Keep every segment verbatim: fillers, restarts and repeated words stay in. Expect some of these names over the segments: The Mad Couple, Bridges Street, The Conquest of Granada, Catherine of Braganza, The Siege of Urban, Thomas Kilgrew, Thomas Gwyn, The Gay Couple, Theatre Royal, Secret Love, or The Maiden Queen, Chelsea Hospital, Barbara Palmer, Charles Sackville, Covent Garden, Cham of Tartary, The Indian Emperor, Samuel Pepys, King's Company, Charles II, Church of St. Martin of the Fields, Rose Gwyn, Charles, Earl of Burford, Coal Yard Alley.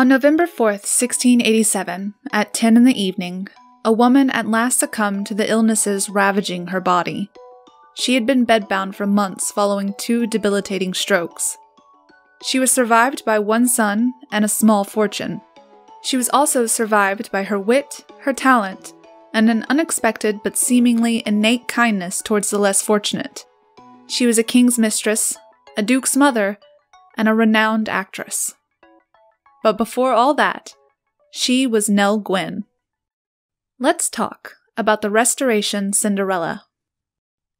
On November fourth, sixteen eighty-seven, at ten in the evening, a woman at last succumbed to the illnesses ravaging her body. She had been bedbound for months following two debilitating strokes. She was survived by one son and a small fortune. She was also survived by her wit, her talent, and an unexpected but seemingly innate kindness towards the less fortunate. She was a king's mistress, a duke's mother, and a renowned actress. But before all that, she was Nell Gwyn. Let's talk about the Restoration Cinderella.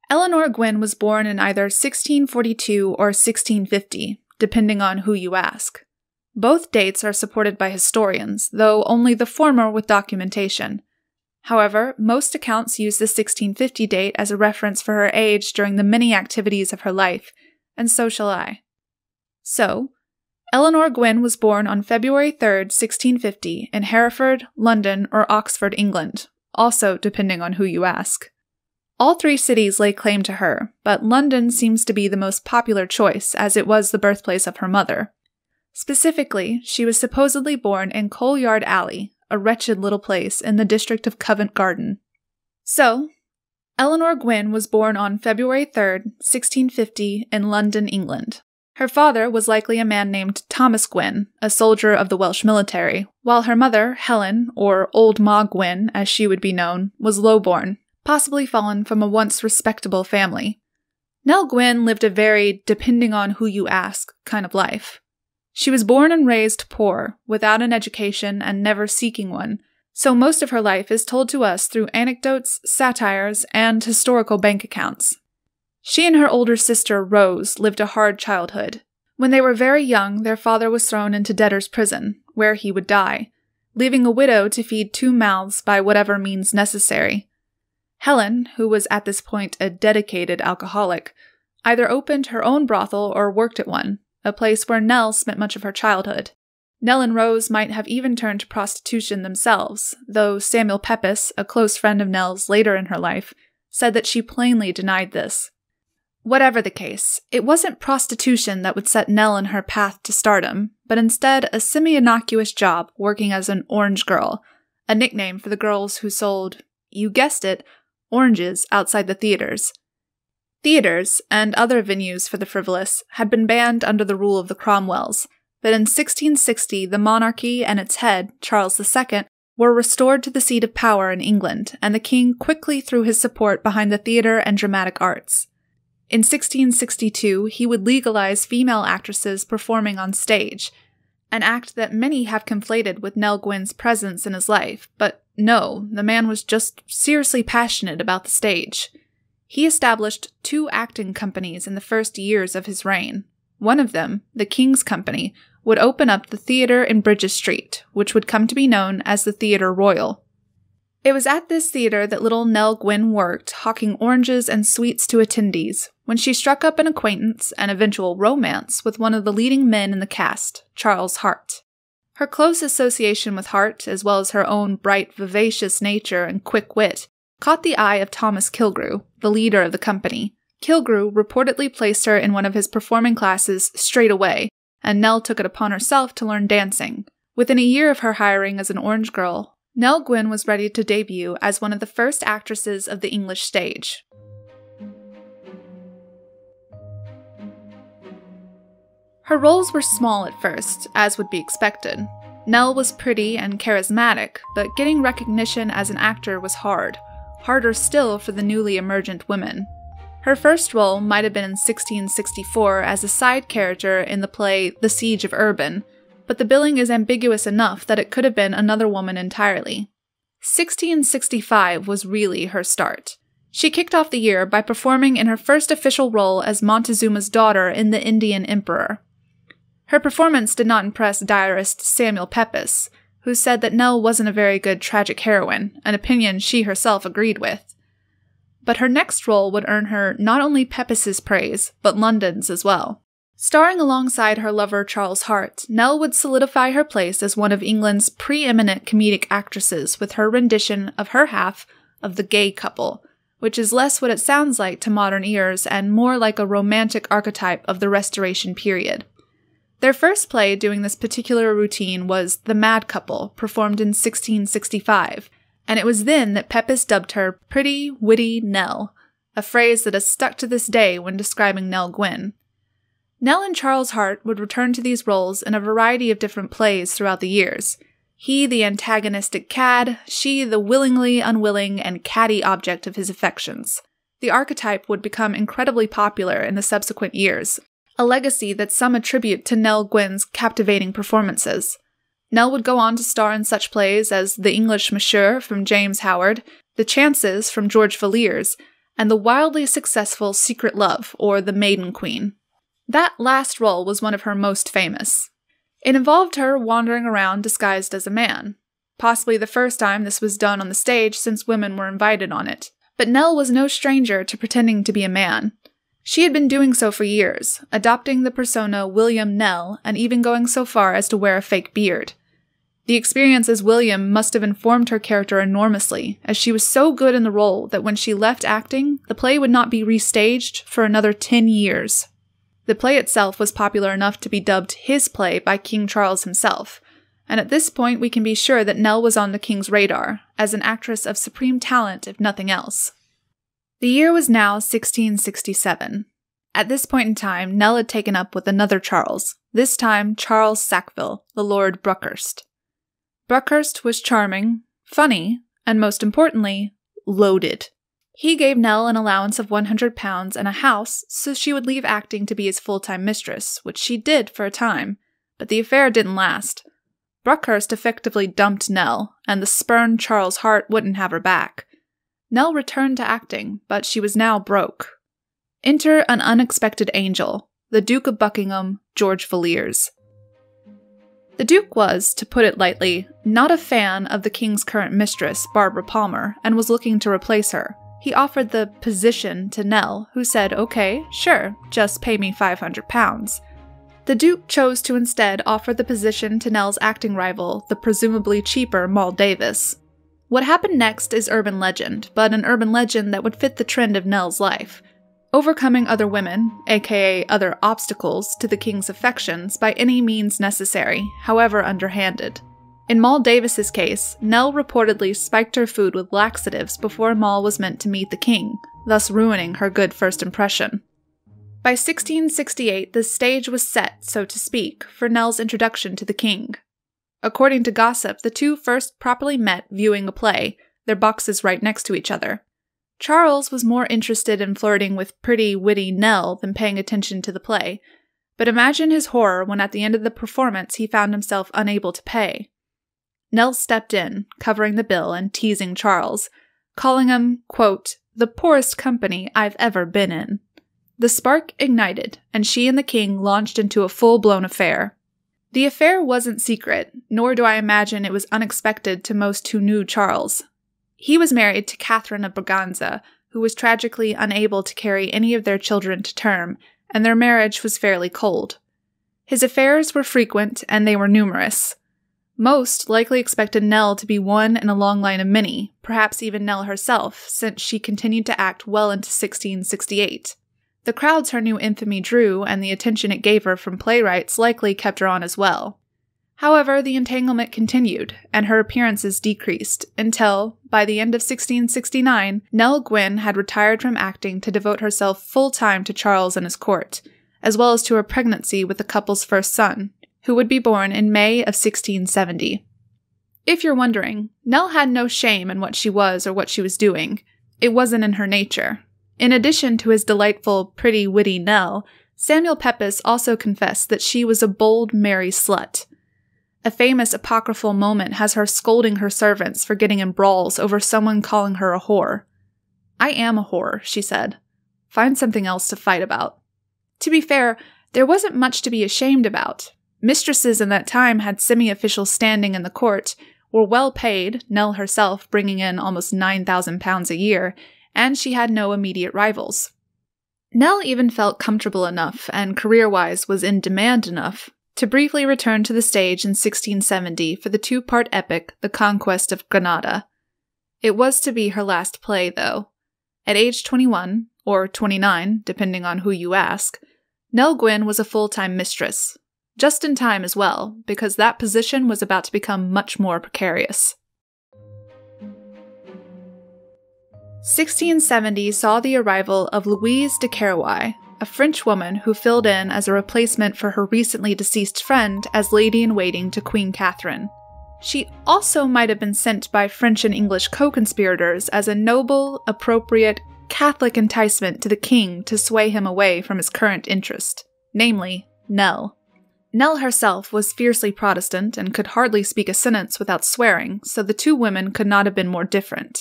Eleanor Gwyn was born in either sixteen forty-two or sixteen fifty, depending on who you ask. Both dates are supported by historians, though only the former with documentation. However, most accounts use the sixteen fifty date as a reference for her age during the many activities of her life, and so shall I. So, Eleanor Gwyn was born on February third, sixteen fifty, in Hereford, London, or Oxford, England, also depending on who you ask. All three cities lay claim to her, but London seems to be the most popular choice, as it was the birthplace of her mother. Specifically, she was supposedly born in Coal Yard Alley, a wretched little place in the district of Covent Garden. So, Eleanor Gwyn was born on February third, sixteen fifty, in London, England. Her father was likely a man named Thomas Gwyn, a soldier of the Welsh military, while her mother, Helen, or Old Ma Gwyn, as she would be known, was lowborn, possibly fallen from a once respectable family. Nell Gwyn lived a very depending-on-who-you-ask kind of life. She was born and raised poor, without an education and never seeking one, so most of her life is told to us through anecdotes, satires, and historical bank accounts. She and her older sister, Rose, lived a hard childhood. When they were very young, their father was thrown into debtor's prison, where he would die, leaving a widow to feed two mouths by whatever means necessary. Helen, who was at this point a dedicated alcoholic, either opened her own brothel or worked at one, a place where Nell spent much of her childhood. Nell and Rose might have even turned to prostitution themselves, though Samuel Pepys, a close friend of Nell's later in her life, said that she plainly denied this. Whatever the case, it wasn't prostitution that would set Nell on her path to stardom, but instead a semi-innocuous job working as an orange girl, a nickname for the girls who sold, you guessed it, oranges outside the theaters. Theaters, and other venues for the frivolous, had been banned under the rule of the Cromwells, but in sixteen sixty the monarchy and its head, Charles the Second, were restored to the seat of power in England, and the king quickly threw his support behind the theater and dramatic arts. In sixteen sixty-two, he would legalize female actresses performing on stage, an act that many have conflated with Nell Gwyn's presence in his life, but no, the man was just seriously passionate about the stage. He established two acting companies in the first years of his reign. One of them, the King's Company, would open up the theater in Bridges Street, which would come to be known as the Theatre Royal. It was at this theater that little Nell Gwyn worked, hawking oranges and sweets to attendees, when she struck up an acquaintance and eventual romance with one of the leading men in the cast, Charles Hart. Her close association with Hart, as well as her own bright, vivacious nature and quick wit, caught the eye of Thomas Kilgrew, the leader of the company. Kilgrew reportedly placed her in one of his performing classes straight away, and Nell took it upon herself to learn dancing. Within a year of her hiring as an orange girl, Nell Gwyn was ready to debut as one of the first actresses of the English stage. Her roles were small at first, as would be expected. Nell was pretty and charismatic, but getting recognition as an actor was hard, harder still for the newly emergent women. Her first role might have been in sixteen sixty-four as a side character in the play The Siege of Urban, but the billing is ambiguous enough that it could have been another woman entirely. sixteen sixty-five was really her start. She kicked off the year by performing in her first official role as Montezuma's daughter in The Indian Emperor. Her performance did not impress diarist Samuel Pepys, who said that Nell wasn't a very good tragic heroine, an opinion she herself agreed with. But her next role would earn her not only Pepys's praise, but London's as well. Starring alongside her lover Charles Hart, Nell would solidify her place as one of England's preeminent comedic actresses with her rendition of her half of The Gay Couple, which is less what it sounds like to modern ears and more like a romantic archetype of the Restoration period. Their first play doing this particular routine was The Mad Couple, performed in sixteen sixty-five, and it was then that Pepys dubbed her Pretty Witty Nell, a phrase that has stuck to this day when describing Nell Gwyn. Nell and Charles Hart would return to these roles in a variety of different plays throughout the years. He the antagonistic cad, she the willingly unwilling and catty object of his affections. The archetype would become incredibly popular in the subsequent years, a legacy that some attribute to Nell Gwyn's captivating performances. Nell would go on to star in such plays as The English Monsieur from James Howard, The Chances from George Villiers, and the wildly successful Secret Love, or The Maiden Queen. That last role was one of her most famous. It involved her wandering around disguised as a man, possibly the first time this was done on the stage since women were invited on it. But Nell was no stranger to pretending to be a man. She had been doing so for years, adopting the persona William Nell and even going so far as to wear a fake beard. The experience as William must have informed her character enormously, as she was so good in the role that when she left acting, the play would not be restaged for another ten years. The play itself was popular enough to be dubbed his play by King Charles himself, and at this point we can be sure that Nell was on the King's radar, as an actress of supreme talent if nothing else. The year was now sixteen sixty-seven. At this point in time, Nell had taken up with another Charles, this time Charles Sackville, the Lord Brookhurst. Brookhurst was charming, funny, and most importantly, loaded. He gave Nell an allowance of one hundred pounds and a house so she would leave acting to be his full-time mistress, which she did for a time, but the affair didn't last. Brookhurst effectively dumped Nell, and the spurned Charles Hart wouldn't have her back. Nell returned to acting, but she was now broke. Enter an unexpected angel, the Duke of Buckingham, George Villiers. The Duke was, to put it lightly, not a fan of the King's current mistress, Barbara Palmer, and was looking to replace her. He offered the position to Nell, who said, okay, sure, just pay me five hundred pounds. The Duke chose to instead offer the position to Nell's acting rival, the presumably cheaper Moll Davis. What happened next is urban legend, but an urban legend that would fit the trend of Nell's life. Overcoming other women, aka other obstacles, to the King's affections by any means necessary, however underhanded. In Moll Davis's case, Nell reportedly spiked her food with laxatives before Moll was meant to meet the King, thus ruining her good first impression. By sixteen sixty-eight, the stage was set, so to speak, for Nell's introduction to the King. According to gossip, the two first properly met viewing a play, their boxes right next to each other. Charles was more interested in flirting with pretty, witty Nell than paying attention to the play, but imagine his horror when at the end of the performance he found himself unable to pay. Nell stepped in, covering the bill and teasing Charles, calling him, quote, the poorest company I've ever been in. The spark ignited, and she and the King launched into a full-blown affair. The affair wasn't secret, nor do I imagine it was unexpected to most who knew Charles. He was married to Catherine of Braganza, who was tragically unable to carry any of their children to term, and their marriage was fairly cold. His affairs were frequent, and they were numerous. Most likely expected Nell to be one in a long line of many, perhaps even Nell herself, since she continued to act well into sixteen sixty-eight. The crowds her new infamy drew and the attention it gave her from playwrights likely kept her on as well. However, the entanglement continued, and her appearances decreased, until, by the end of sixteen sixty-nine, Nell Gwyn had retired from acting to devote herself full-time to Charles and his court, as well as to her pregnancy with the couple's first son, who would be born in May of sixteen seventy. If you're wondering, Nell had no shame in what she was or what she was doing. It wasn't in her nature. In addition to his delightful, pretty, witty Nell, Samuel Pepys also confessed that she was a bold, merry slut. A famous apocryphal moment has her scolding her servants for getting in brawls over someone calling her a whore. I am a whore, she said. Find something else to fight about. To be fair, there wasn't much to be ashamed about. Mistresses in that time had semi-official standing in the court, were well paid, Nell herself bringing in almost nine thousand pounds a year, and she had no immediate rivals. Nell even felt comfortable enough, and career-wise was in demand enough, to briefly return to the stage in sixteen seventy for the two-part epic The Conquest of Granada. It was to be her last play, though. At age twenty-one, or twenty-nine, depending on who you ask, Nell Gwyn was a full-time mistress. Just in time as well, because that position was about to become much more precarious. sixteen seventy saw the arrival of Louise de Kérouaille, a French woman who filled in as a replacement for her recently deceased friend as lady-in-waiting to Queen Catherine. She also might have been sent by French and English co-conspirators as a noble, appropriate, Catholic enticement to the king to sway him away from his current interest, namely, Nell. Nell herself was fiercely Protestant and could hardly speak a sentence without swearing, so the two women could not have been more different.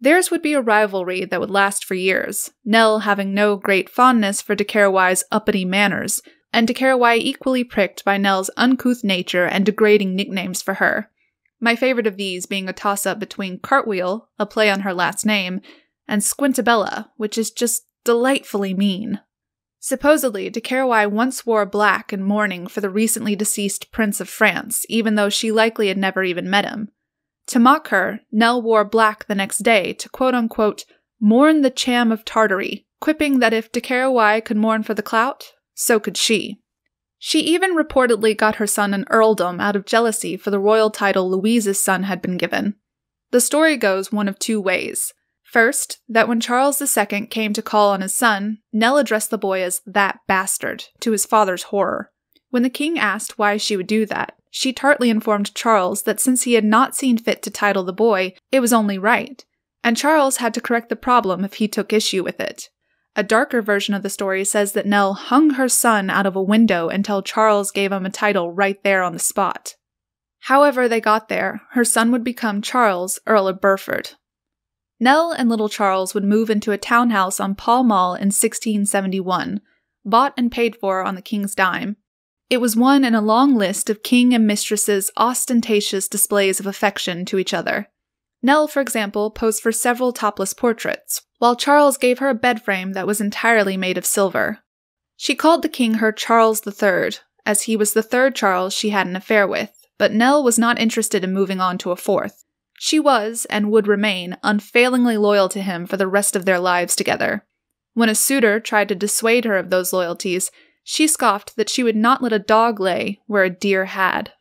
Theirs would be a rivalry that would last for years, Nell having no great fondness for de Kérouaille's uppity manners, and de Kérouaille equally pricked by Nell's uncouth nature and degrading nicknames for her, my favorite of these being a toss-up between Cartwheel, a play on her last name, and Squintabella, which is just delightfully mean. Supposedly, de Kérouaille once wore black in mourning for the recently deceased Prince of France, even though she likely had never even met him. To mock her, Nell wore black the next day to quote-unquote mourn the Cham of Tartary, quipping that if de Kérouaille could mourn for the clout, so could she. She even reportedly got her son an earldom out of jealousy for the royal title Louise's son had been given. The story goes one of two ways. First, that when Charles the Second came to call on his son, Nell addressed the boy as that bastard, to his father's horror. When the king asked why she would do that, she tartly informed Charles that since he had not seen fit to title the boy, it was only right, and Charles had to correct the problem if he took issue with it. A darker version of the story says that Nell hung her son out of a window until Charles gave him a title right there on the spot. However they got there, her son would become Charles, Earl of Burford. Nell and little Charles would move into a townhouse on Pall Mall in sixteen seventy-one, bought and paid for on the king's dime. It was one in a long list of king and mistress's ostentatious displays of affection to each other. Nell, for example, posed for several topless portraits, while Charles gave her a bed frame that was entirely made of silver. She called the king her Charles the Third, as he was the third Charles she had an affair with, but Nell was not interested in moving on to a fourth. She was, and would remain, unfailingly loyal to him for the rest of their lives together. When a suitor tried to dissuade her of those loyalties, she scoffed that she would not let a dog lay where a deer had.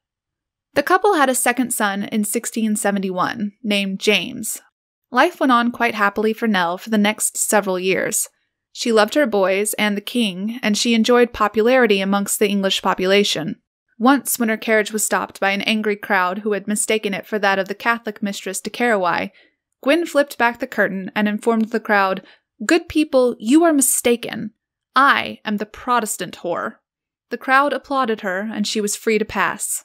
The couple had a second son in sixteen seventy-one, named James. Life went on quite happily for Nell for the next several years. She loved her boys and the king, and she enjoyed popularity amongst the English population. Once, when her carriage was stopped by an angry crowd who had mistaken it for that of the Catholic mistress de Kérouaille, Gwyn flipped back the curtain and informed the crowd, "Good people, you are mistaken. I am the Protestant whore." The crowd applauded her, and she was free to pass.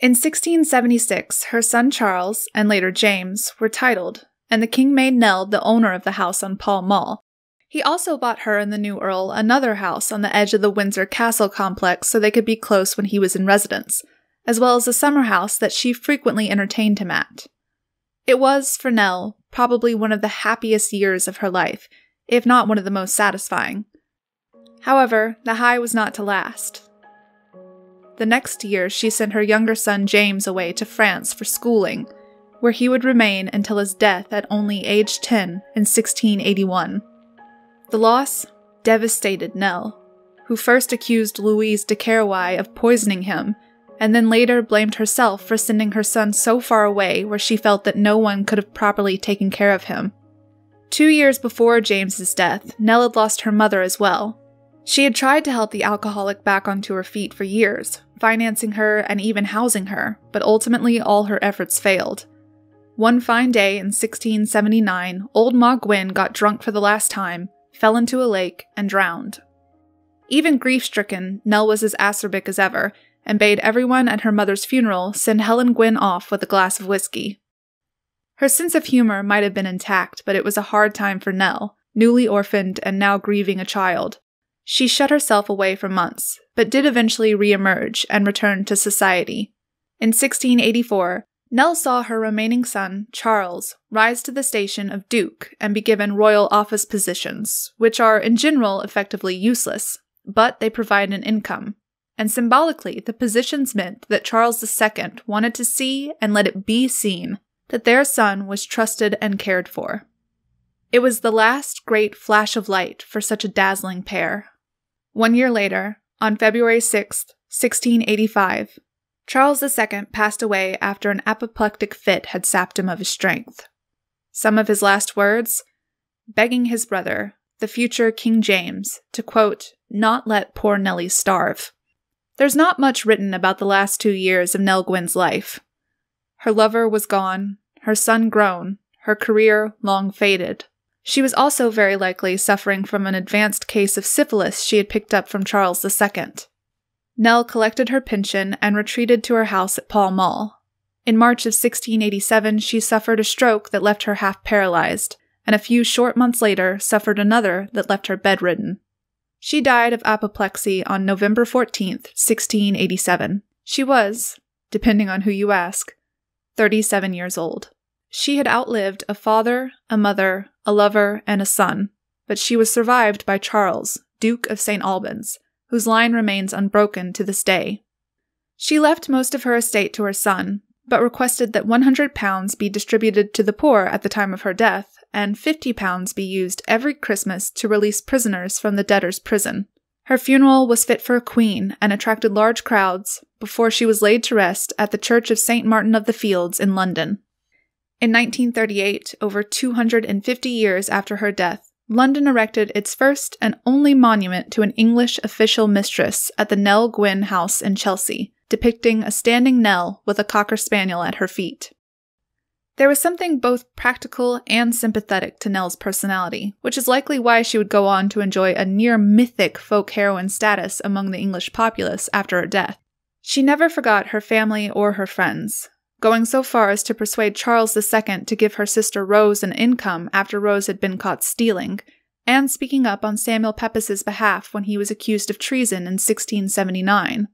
In sixteen seventy-six, her son Charles, and later James, were titled, and the king made Nell the owner of the house on Pall Mall. He also bought her and the new earl another house on the edge of the Windsor Castle complex so they could be close when he was in residence, as well as a summer house that she frequently entertained him at. It was, for Nell, probably one of the happiest years of her life, if not one of the most satisfying. However, the high was not to last. The next year, she sent her younger son James away to France for schooling, where he would remain until his death at only age ten in sixteen eighty-one. The loss devastated Nell, who first accused Louise de Kérouaille of poisoning him, and then later blamed herself for sending her son so far away where she felt that no one could have properly taken care of him. Two years before James's death, Nell had lost her mother as well. She had tried to help the alcoholic back onto her feet for years, financing her and even housing her, but ultimately all her efforts failed. One fine day in sixteen seventy-nine, old Ma Gwyn got drunk for the last time, fell into a lake, and drowned. Even grief-stricken, Nell was as acerbic as ever, and bade everyone at her mother's funeral send Helen Gwyn off with a glass of whiskey. Her sense of humor might have been intact, but it was a hard time for Nell, newly orphaned and now grieving a child. She shut herself away for months, but did eventually re-emerge and return to society. In sixteen eighty-four, Nell saw her remaining son, Charles, rise to the station of Duke and be given royal office positions, which are in general effectively useless, but they provide an income. And symbolically, the positions meant that Charles the Second wanted to see and let it be seen that their son was trusted and cared for. It was the last great flash of light for such a dazzling pair. One year later, on February sixth, sixteen eighty-five. Charles the Second passed away after an apoplectic fit had sapped him of his strength. Some of his last words, begging his brother, the future King James, to, quote, not let poor Nellie starve. There's not much written about the last two years of Nell Gwyn's life. Her lover was gone, her son grown, her career long faded. She was also very likely suffering from an advanced case of syphilis she had picked up from Charles the Second. Nell collected her pension and retreated to her house at Pall Mall. In March of sixteen eighty-seven, she suffered a stroke that left her half paralyzed, and a few short months later suffered another that left her bedridden. She died of apoplexy on November fourteenth, sixteen eighty-seven. She was, depending on who you ask, thirty-seven years old. She had outlived a father, a mother, a lover, and a son, but she was survived by Charles, Duke of Saint Albans, whose line remains unbroken to this day. She left most of her estate to her son, but requested that one hundred pounds be distributed to the poor at the time of her death, and fifty pounds be used every Christmas to release prisoners from the debtor's prison. Her funeral was fit for a queen and attracted large crowds before she was laid to rest at the Church of Saint Martin of the Fields in London. In nineteen thirty-eight, over two hundred fifty years after her death, London erected its first and only monument to an English official mistress at the Nell Gwyn House in Chelsea, depicting a standing Nell with a cocker spaniel at her feet. There was something both practical and sympathetic to Nell's personality, which is likely why she would go on to enjoy a near-mythic folk heroine status among the English populace after her death. She never forgot her family or her friends, going so far as to persuade Charles the Second to give her sister Rose an income after Rose had been caught stealing, and speaking up on Samuel Pepys's behalf when he was accused of treason in sixteen seventy-nine.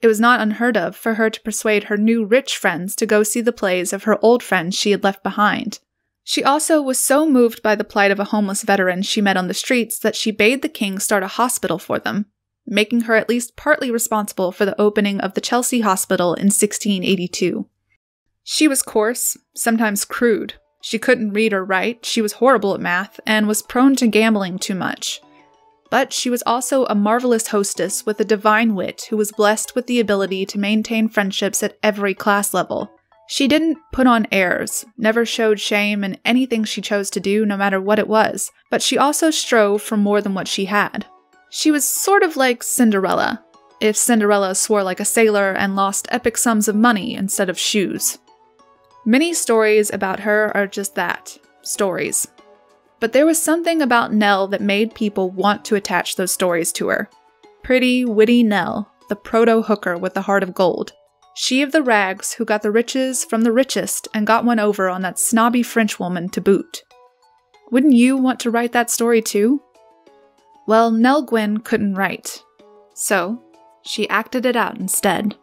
It was not unheard of for her to persuade her new rich friends to go see the plays of her old friends she had left behind. She also was so moved by the plight of a homeless veteran she met on the streets that she bade the king start a hospital for them, making her at least partly responsible for the opening of the Chelsea Hospital in sixteen eighty-two. She was coarse, sometimes crude. She couldn't read or write, she was horrible at math, and was prone to gambling too much. But she was also a marvelous hostess with a divine wit who was blessed with the ability to maintain friendships at every class level. She didn't put on airs, never showed shame in anything she chose to do, no matter what it was, but she also strove for more than what she had. She was sort of like Cinderella, if Cinderella swore like a sailor and lost epic sums of money instead of shoes. Many stories about her are just that, stories. But there was something about Nell that made people want to attach those stories to her. Pretty, witty Nell, the proto-hooker with the heart of gold. She of the rags who got the riches from the richest and got one over on that snobby Frenchwoman to boot. Wouldn't you want to write that story too? Well, Nell Gwyn couldn't write. So, she acted it out instead.